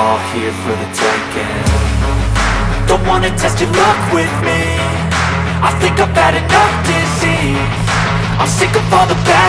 all here for the taking. Don't wanna test your luck with me, I think I've had enough disease. I'm sick of all the bad